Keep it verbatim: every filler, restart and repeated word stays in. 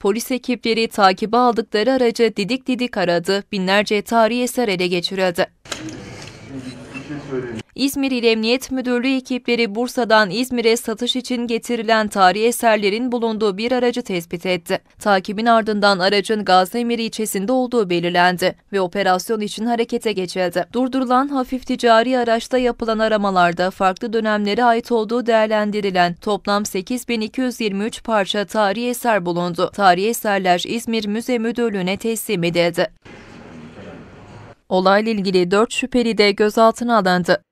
Polis ekipleri takibe aldıkları aracı didik didik aradı, binlerce tarihi eser ele geçirildi. İzmir İl Emniyet Müdürlüğü ekipleri Bursa'dan İzmir'e satış için getirilen tarihi eserlerin bulunduğu bir aracı tespit etti. Takibin ardından aracın Gaziemir ilçesinde olduğu belirlendi ve operasyon için harekete geçildi. Durdurulan hafif ticari araçta yapılan aramalarda farklı dönemlere ait olduğu değerlendirilen toplam sekiz bin iki yüz yirmi üç parça tarihi eser bulundu. Tarihi eserler İzmir Müze Müdürlüğü'ne teslim edildi. Olayla ilgili dört şüpheli de gözaltına alındı.